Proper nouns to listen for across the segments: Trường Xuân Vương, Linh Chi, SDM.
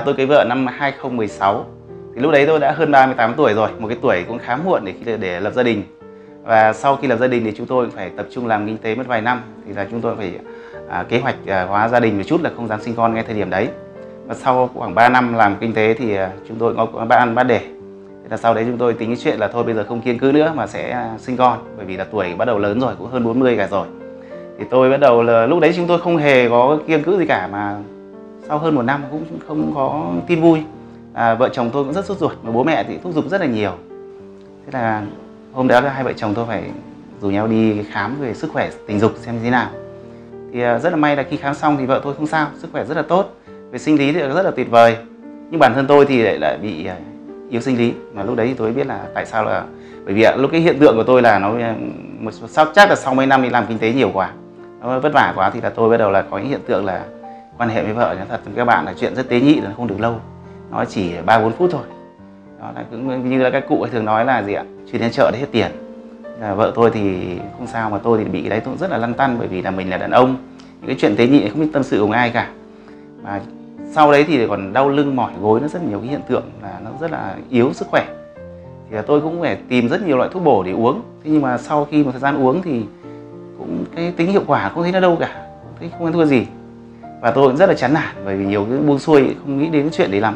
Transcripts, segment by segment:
Tôi cưới vợ năm 2016. Thì lúc đấy tôi đã hơn 38 tuổi rồi, một cái tuổi cũng khá muộn để lập gia đình. Và sau khi lập gia đình thì chúng tôi phải tập trung làm kinh tế mất vài năm, thì là chúng tôi phải kế hoạch hóa gia đình một chút, là không dám sinh con ngay thời điểm đấy. Và sau khoảng 3 năm làm kinh tế thì chúng tôi có ba ăn ba để. Thế là sau đấy chúng tôi tính cái chuyện là thôi bây giờ không kiêng cữ nữa mà sẽ sinh con, bởi vì là tuổi bắt đầu lớn rồi, cũng hơn 40 cả rồi. Thì tôi bắt đầu là lúc đấy chúng tôi không hề có kiêng cữ gì cả, mà sau hơn một năm cũng không có tin vui. Vợ chồng tôi cũng rất sốt ruột, mà bố mẹ thì thúc giục rất là nhiều. Thế là hôm đó là hai vợ chồng tôi phải rủ nhau đi khám về sức khỏe tình dục xem thế nào. Thì rất là may là khi khám xong thì vợ tôi không sao, sức khỏe rất là tốt, về sinh lý thì rất là tuyệt vời. Nhưng bản thân tôi thì lại bị yếu sinh lý, mà lúc đấy thì tôi biết là tại sao, là bởi vì lúc cái hiện tượng của tôi là nó một sao chắc là sau mấy năm đi làm kinh tế nhiều quá, nó vất vả quá, thì là tôi bắt đầu là có những hiện tượng là quan hệ với vợ. Nói thật với các bạn là chuyện rất tế nhị, là không được lâu, nó chỉ 3-4 phút thôi. Đó là cũng như là các cụ thường nói là gì ạ, chuyên đến chợ để hết tiền. Là vợ tôi thì không sao, mà tôi thì bị cái đấy tôi rất là lăn tăn, bởi vì là mình là đàn ông, những cái chuyện tế nhị không biết tâm sự cùng ai cả. Mà sau đấy thì còn đau lưng mỏi gối, nó rất nhiều cái hiện tượng là nó rất là yếu sức khỏe. Thì tôi cũng phải tìm rất nhiều loại thuốc bổ để uống. Thế nhưng mà sau khi một thời gian uống thì cũng cái tính hiệu quả không thấy nó đâu cả, thấy không ăn thua gì. Và tôi cũng rất là chán nản, bởi vì nhiều cái buông xuôi không nghĩ đến cái chuyện đấy lắm.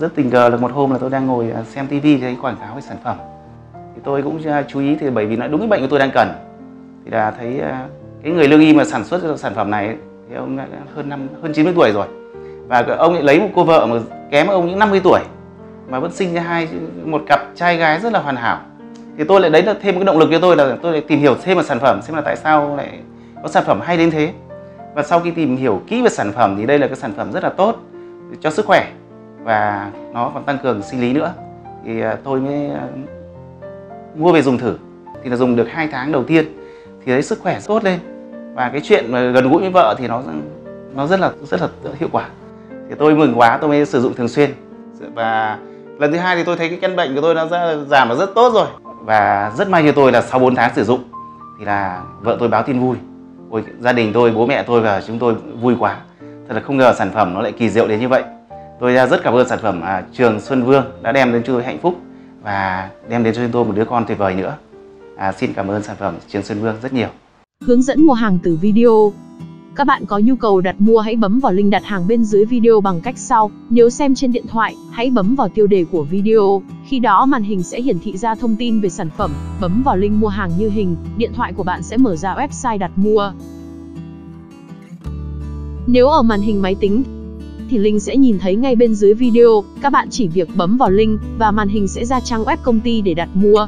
Rất tình cờ là một hôm là tôi đang ngồi xem tivi thấy quảng cáo về sản phẩm, thì tôi cũng chú ý, thì bởi vì nó đúng cái bệnh của tôi đang cần. Thì là thấy cái người lương y mà sản xuất cái sản phẩm này thì ông đã hơn 90 tuổi rồi, và ông lại lấy một cô vợ mà kém ông những 50 tuổi mà vẫn sinh ra một cặp trai gái rất là hoàn hảo. Thì tôi lại đấy là thêm một cái động lực cho tôi, là tôi lại tìm hiểu thêm về sản phẩm xem là tại sao lại có sản phẩm hay đến thế. Và sau khi tìm hiểu kỹ về sản phẩm thì đây là cái sản phẩm rất là tốt cho sức khỏe, và nó còn tăng cường sinh lý nữa. Thì tôi mới mua về dùng thử. Thì là dùng được 2 tháng đầu tiên thì thấy sức khỏe tốt lên, và cái chuyện mà gần gũi với vợ thì nó rất là hiệu quả. Thì tôi mừng quá, tôi mới sử dụng thường xuyên. Và lần thứ hai thì tôi thấy cái căn bệnh của tôi nó giảm là rất tốt rồi. Và rất may cho tôi là sau 4 tháng sử dụng thì là vợ tôi báo tin vui. Ôi, gia đình tôi, bố mẹ tôi và chúng tôi vui quá. Thật là không ngờ sản phẩm nó lại kỳ diệu đến như vậy. Tôi rất cảm ơn sản phẩm Trường Xuân Vương đã đem đến cho tôi hạnh phúc và đem đến cho chúng tôi một đứa con tuyệt vời nữa. Xin cảm ơn sản phẩm Trường Xuân Vương rất nhiều. Hướng dẫn mua hàng từ video. Các bạn có nhu cầu đặt mua hãy bấm vào link đặt hàng bên dưới video bằng cách sau. Nếu xem trên điện thoại, hãy bấm vào tiêu đề của video. Khi đó màn hình sẽ hiển thị ra thông tin về sản phẩm. Bấm vào link mua hàng như hình, điện thoại của bạn sẽ mở ra website đặt mua. Nếu ở màn hình máy tính thì link sẽ nhìn thấy ngay bên dưới video, các bạn chỉ việc bấm vào link và màn hình sẽ ra trang web công ty để đặt mua.